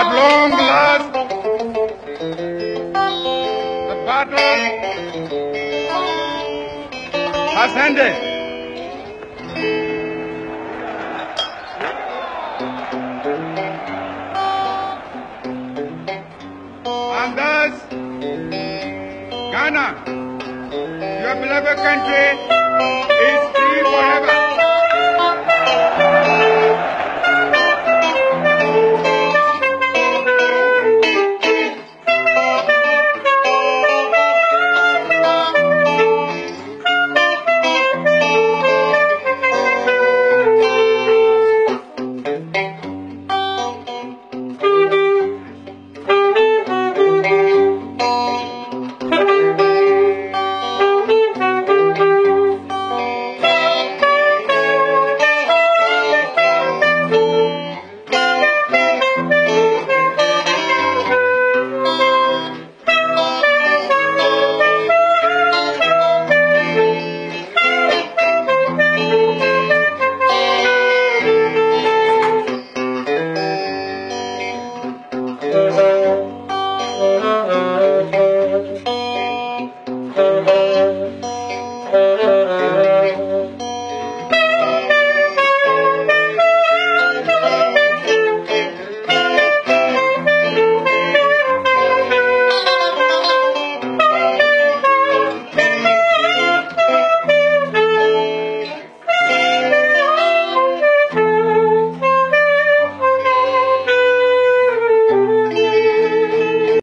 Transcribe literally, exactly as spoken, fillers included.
At long last, the battle has ended. And thus, Ghana, your beloved country, is free forever.